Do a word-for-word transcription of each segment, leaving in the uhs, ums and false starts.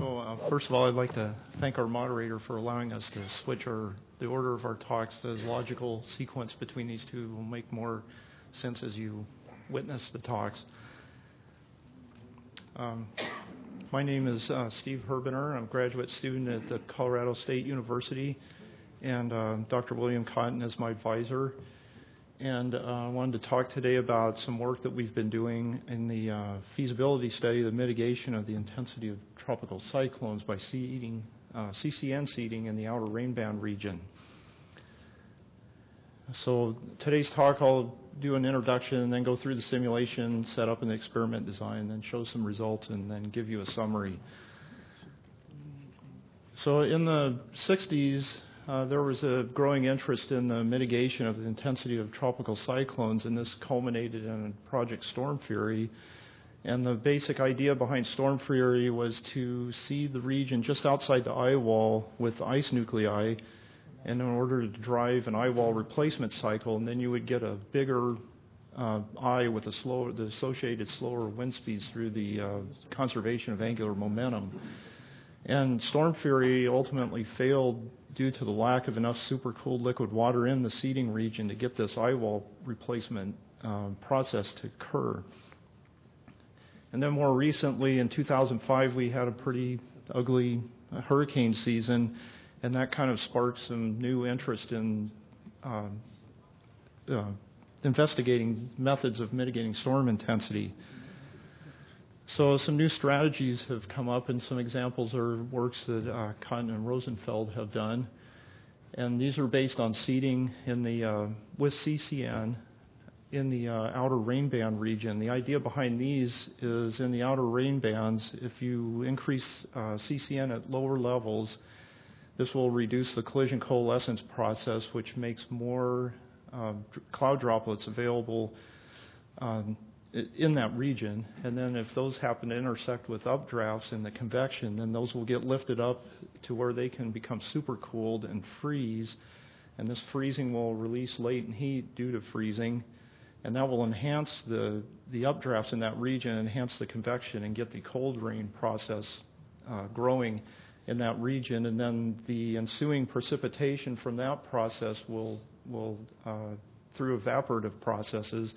So uh, first of all, I'd like to thank our moderator for allowing us to switch our, the order of our talks. The logical sequence between these two will make more sense as you witness the talks. Um, my name is uh, Steve Herbener. I'm a graduate student at the Colorado State University, and uh, Doctor William Cotton is my advisor. And uh, I wanted to talk today about some work that we've been doing in the uh, feasibility study, the mitigation of the intensity of tropical cyclones by seeding, uh, C C N seeding in the outer rainbound region. So today's talk, I'll do an introduction and then go through the simulation, set up an experiment design, and then show some results and then give you a summary. So in the sixties, Uh, there was a growing interest in the mitigation of the intensity of tropical cyclones, and this culminated in Project Storm Fury. And the basic idea behind Storm Fury was to seed the region just outside the eye wall with ice nuclei, and in order to drive an eye wall replacement cycle, and then you would get a bigger uh, eye with a slower, the associated slower wind speeds through the uh, conservation of angular momentum. And Storm Fury ultimately failed due to the lack of enough supercooled liquid water in the seeding region to get this eye wall replacement um, process to occur. And then more recently, in two thousand five, we had a pretty ugly hurricane season, and that kind of sparked some new interest in um, uh, investigating methods of mitigating storm intensity. So some new strategies have come up, and some examples are works that uh, Cotton and Rosenfeld have done. And these are based on seeding in the, uh, with C C N in the uh, outer rainband region. The idea behind these is in the outer rainbands, if you increase uh, C C N at lower levels, this will reduce the collision coalescence process, which makes more uh, cloud droplets available um, in that region, and then if those happen to intersect with updrafts in the convection, then those will get lifted up to where they can become supercooled and freeze, and this freezing will release latent heat due to freezing, and that will enhance the, the updrafts in that region, enhance the convection, and get the cold rain process uh, growing in that region, and then the ensuing precipitation from that process will, will uh, through evaporative processes,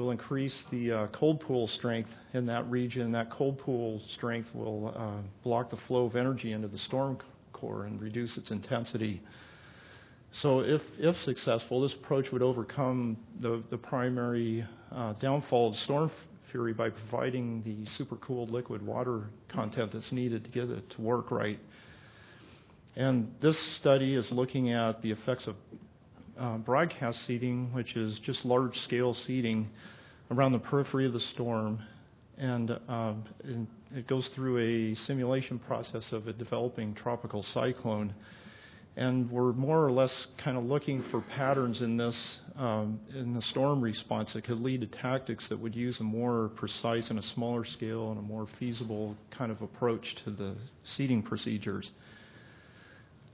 will increase the uh, cold pool strength in that region. That cold pool strength will uh, block the flow of energy into the storm core and reduce its intensity. So if, if successful, this approach would overcome the, the primary uh, downfall of Storm Fury by providing the supercooled liquid water content that's needed to get it to work right. And this study is looking at the effects of Uh, broadcast seeding, which is just large-scale seeding around the periphery of the storm, and, uh, and it goes through a simulation process of a developing tropical cyclone. And we're more or less kind of looking for patterns in this, um, in the storm response that could lead to tactics that would use a more precise and a smaller scale and a more feasible kind of approach to the seeding procedures.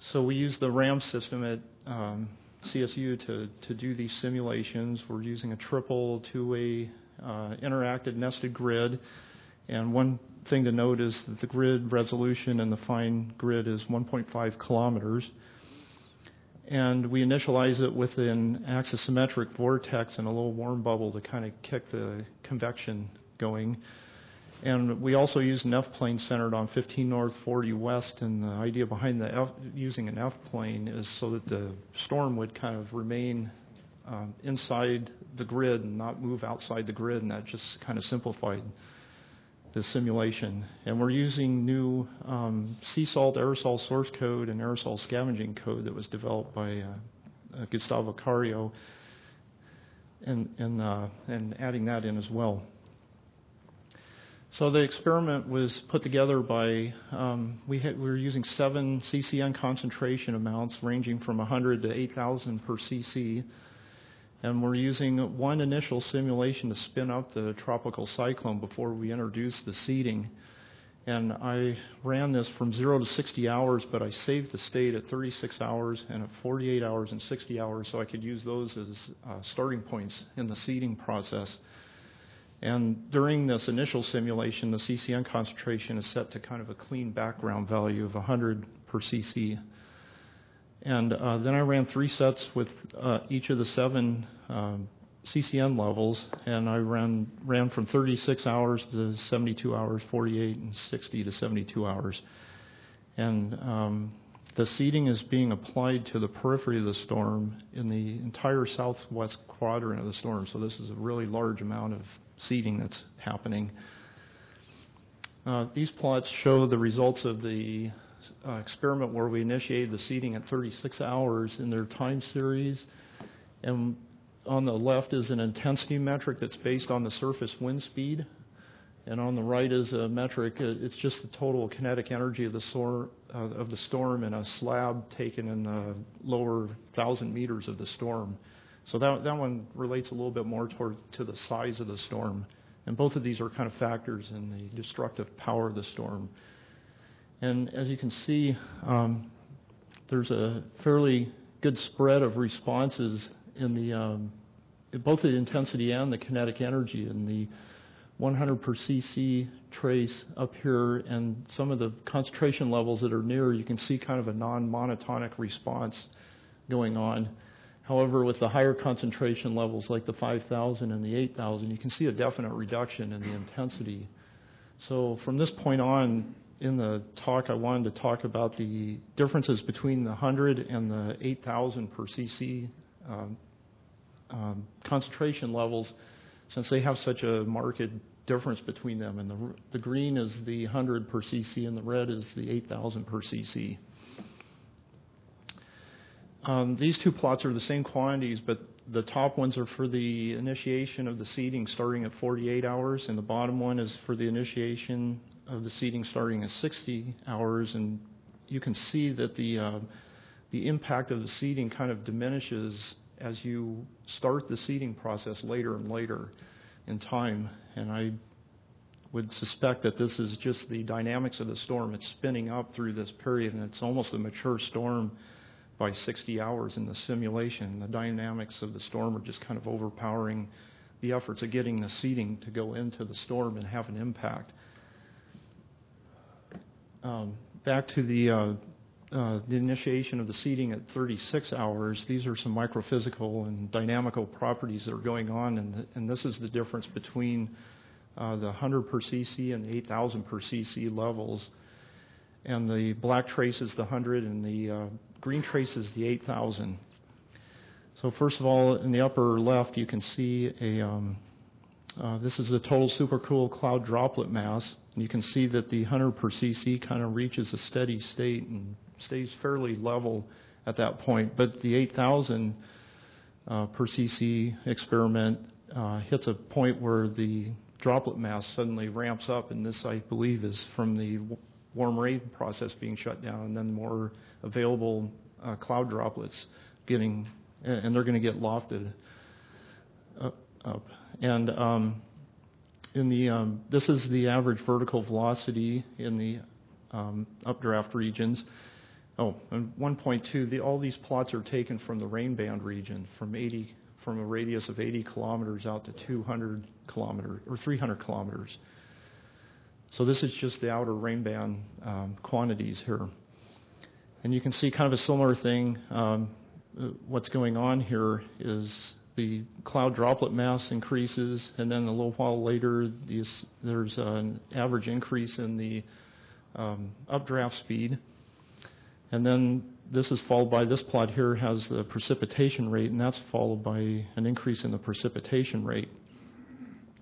So we use the RAM system at um, C S U to, to do these simulations. We're using a triple two-way uh, interactive nested grid. And one thing to note is that the grid resolution and the fine grid is one point five kilometers. And we initialize it with an axisymmetric vortex and a little warm bubble to kind of kick the convection going. And we also use an F-plane centered on fifteen north, forty west, and the idea behind the F, using an F-plane is so that the storm would kind of remain um, inside the grid and not move outside the grid, and that just kind of simplified the simulation. And we're using new um, sea salt aerosol source code and aerosol scavenging code that was developed by uh, uh, Gustavo Carrio, and, and, uh, and adding that in as well. So the experiment was put together by, um, we, had, we were using seven C C N concentration amounts ranging from one hundred to eight thousand per C C. And we're using one initial simulation to spin up the tropical cyclone before we introduce the seeding. And I ran this from zero to sixty hours, but I saved the state at thirty-six hours and at forty-eight hours and sixty hours, so I could use those as uh, starting points in the seeding process. And during this initial simulation, the C C N concentration is set to kind of a clean background value of one hundred per C C. And uh, then I ran three sets with uh, each of the seven um, C C N levels, and I ran, ran from thirty-six hours to seventy-two hours, forty-eight, and sixty to seventy-two hours. And um, the seeding is being applied to the periphery of the storm in the entire southwest quadrant of the storm. So this is a really large amount of seeding that's happening. Uh, these plots show the results of the uh, experiment where we initiated the seeding at thirty-six hours in their time series. And on the left is an intensity metric that's based on the surface wind speed. And on the right is a metric, it's just the total kinetic energy of the, sor uh, of the storm in a slab taken in the lower thousand meters of the storm. So that, that one relates a little bit more toward, to the size of the storm. And both of these are kind of factors in the destructive power of the storm. And as you can see, um, there's a fairly good spread of responses in the, um, both the intensity and the kinetic energy in the one hundred per C C trace up here, and some of the concentration levels that are near, you can see kind of a non-monotonic response going on. However, with the higher concentration levels like the five thousand and the eight thousand, you can see a definite reduction in the intensity. So from this point on in the talk, I wanted to talk about the differences between the one hundred and the eight thousand per C C um, um, concentration levels, since they have such a marked difference between them. And the, the green is the one hundred per C C and the red is the eight thousand per C C. Um, these two plots are the same quantities, but the top ones are for the initiation of the seeding starting at forty-eight hours, and the bottom one is for the initiation of the seeding starting at sixty hours. And you can see that the, uh, the impact of the seeding kind of diminishes as you start the seeding process later and later in time. And I would suspect that this is just the dynamics of the storm. It's spinning up through this period, and it's almost a mature storm by sixty hours in the simulation. The dynamics of the storm are just kind of overpowering the efforts of getting the seeding to go into the storm and have an impact. Um, back to the uh, Uh, the initiation of the seeding at thirty-six hours, these are some microphysical and dynamical properties that are going on, and, the, and this is the difference between uh, the one hundred per C C and the eight thousand per C C levels. And the black trace is the one hundred and the uh, green trace is the eight thousand. So first of all, in the upper left, you can see a, um, uh, this is the total supercooled cloud droplet mass. And you can see that the one hundred per C C kind of reaches a steady state and stays fairly level at that point, but the eight thousand uh, per C C experiment uh, hits a point where the droplet mass suddenly ramps up, and this, I believe, is from the warm rain process being shut down, and then more available uh, cloud droplets getting, and they're going to get lofted up. And um, in the um, this is the average vertical velocity in the um, updraft regions. Oh, and one point two, the, all these plots are taken from the rain band region, from eighty, from a radius of eighty kilometers out to two hundred kilometers, or three hundred kilometers. So this is just the outer rain band um, quantities here. And you can see kind of a similar thing. Um, what's going on here is the cloud droplet mass increases, and then a little while later, these, there's an average increase in the um, updraft speed. And then this is followed by, this plot here has the precipitation rate, and that's followed by an increase in the precipitation rate.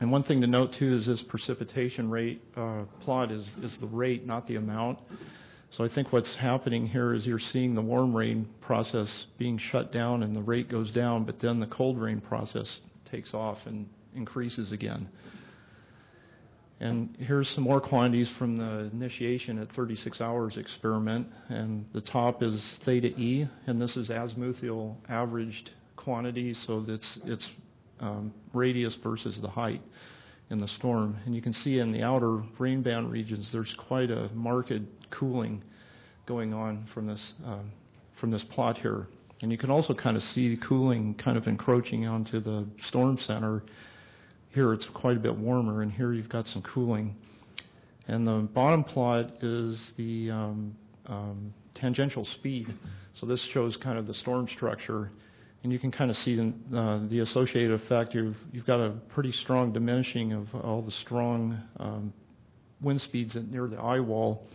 And one thing to note, too, is this precipitation rate uh, plot is, is the rate, not the amount. So I think what's happening here is you're seeing the warm rain process being shut down and the rate goes down, but then the cold rain process takes off and increases again. And here's some more quantities from the initiation at thirty-six hours experiment. And the top is theta E, and this is azimuthal averaged quantity, so that's it's um, radius versus the height in the storm. And you can see in the outer rain band regions, there's quite a marked cooling going on from this, um, from this plot here. And you can also kind of see cooling kind of encroaching onto the storm center Here it's quite a bit warmer, and here you've got some cooling. And the bottom plot is the um, um, tangential speed. So this shows kind of the storm structure. And you can kind of see the, uh, the associated effect. You've, you've got a pretty strong diminishing of all the strong um, wind speeds near the eye wall.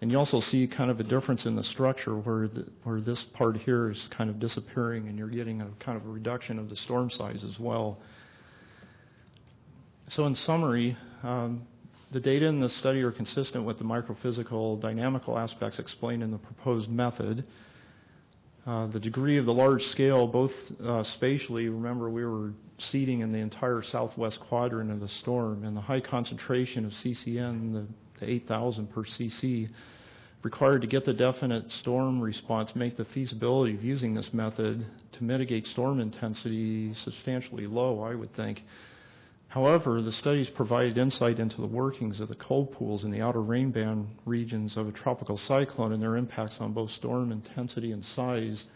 And you also see kind of a difference in the structure where, the, where this part here is kind of disappearing, and you're getting a kind of a reduction of the storm size as well. So in summary, um, the data in this study are consistent with the microphysical dynamical aspects explained in the proposed method. Uh, the degree of the large scale, both uh, spatially, remember we were seeding in the entire southwest quadrant of the storm, and the high concentration of C C N, the to eight thousand per C C, required to get the definite storm response make the feasibility of using this method to mitigate storm intensity substantially low, I would think. However, the studies provided insight into the workings of the cold pools in the outer rainband regions of a tropical cyclone and their impacts on both storm intensity and size.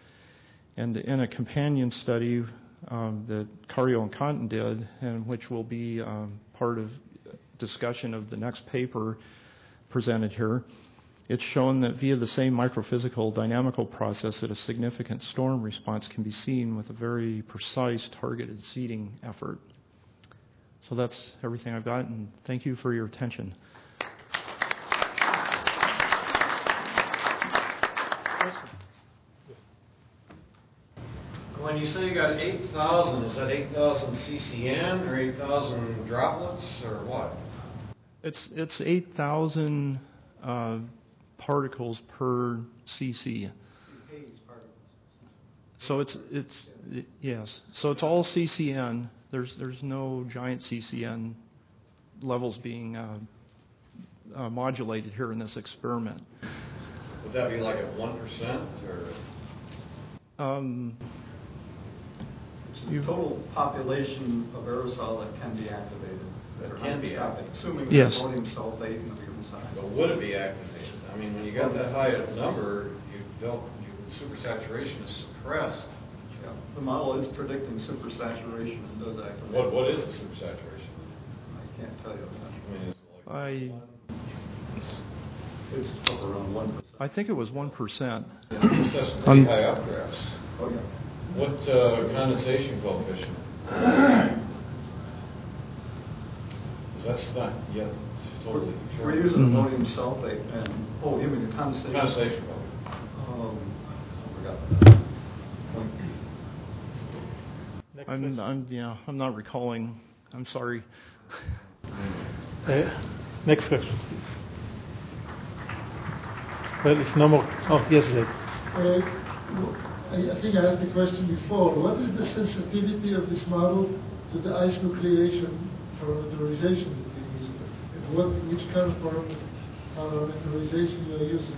And in a companion study um, that Carrio and Cotton did, and which will be um, part of discussion of the next paper presented here, it's shown that via the same microphysical dynamical process that a significant storm response can be seen with a very precise targeted seeding effort. So that's everything I've got, and thank you for your attention. When you say you got eight thousand, is that eight thousand C C N or eight thousand droplets or what? It's, it's eight thousand uh, particles per C C. So it's, it's it, yes. So it's all C C N. There's, there's no giant C C N levels being uh, uh, modulated here in this experiment. Would that be like at one percent or? Um, the total population of aerosol that can be activated. That can be activated. Assuming yes. There's sodium sulfate in the inside. But would it be activated? I mean, when you got that high a number, you don't. You, supersaturation is suppressed. Yeah. The model is predicting supersaturation and does activate. What What is the supersaturation? I can't tell you that. I mean, it's like I. It's around one percent. I think it was one percent. Yeah. That's pretty um, high updrafts. Oh yeah. What uh, condensation coefficient? That's not yet totally true. We're using mm-hmm. ammonium sulfate and, oh, you mean the condensation? Condensation coefficient. Um, I forgot that. Next I'm, I'm, yeah, I'm not recalling. I'm sorry. uh, next question, please. Well, if no more. Oh, yes, sir. Uh, I think I asked the question before. What is the sensitivity of this model to the ice nucleation parameterization that you used? And what, which kind of parameterization you are using?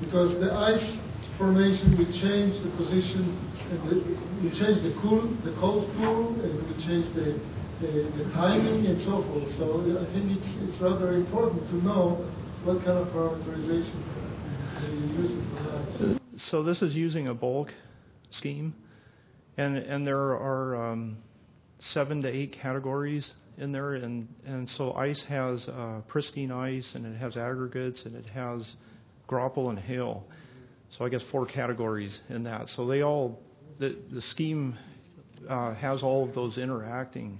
Because the ice formation will change the position, and the, will change the cool, the cold pool, and it will change the, the, the timing and so forth. So I think it's, it's rather important to know what kind of parameterization you're using for the ice. So this is using a bulk scheme, and and there are um, seven to eight categories in there, and and so ice has uh, pristine ice, and it has aggregates, and it has grapple and hail. So I guess four categories in that. So they all the the scheme uh, has all of those interacting.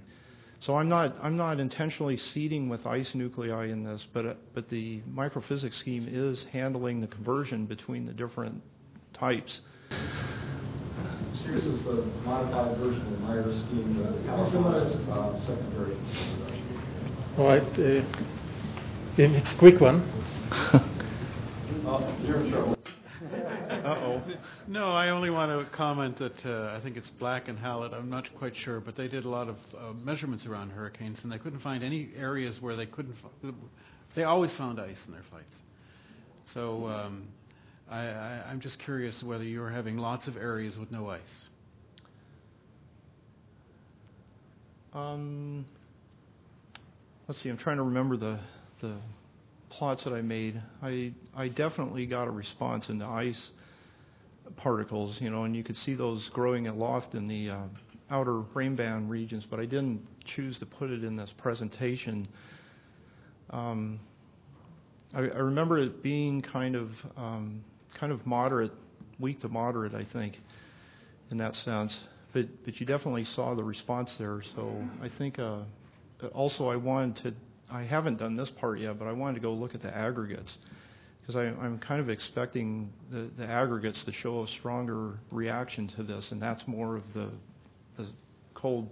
So I'm not I'm not intentionally seeding with ice nuclei in this, but uh, but the microphysics scheme is handling the conversion between the different types. So this is the modified version of the Myers' scheme, the California's uh, second version. All right, uh, it's a quick one. uh, you're in trouble. Uh-oh. No, I only want to comment that uh, I think it's Black and Hallett, I'm not quite sure, but they did a lot of uh, measurements around hurricanes, and they couldn't find any areas where they couldn't, f they always found ice in their flights. So, um, I, I, I'm just curious whether you're having lots of areas with no ice. Um, let's see, I'm trying to remember the, the plots that I made. I, I definitely got a response in the ice particles, you know, and you could see those growing aloft in the uh, outer rainbound regions, but I didn't choose to put it in this presentation. Um, I, I remember it being kind of um, kind of moderate, weak to moderate, I think, in that sense. But but you definitely saw the response there. So I think uh, also I wanted to. I haven't done this part yet, but I wanted to go look at the aggregates, because I'm kind of expecting the, the aggregates to show a stronger reaction to this, and that's more of the, the cold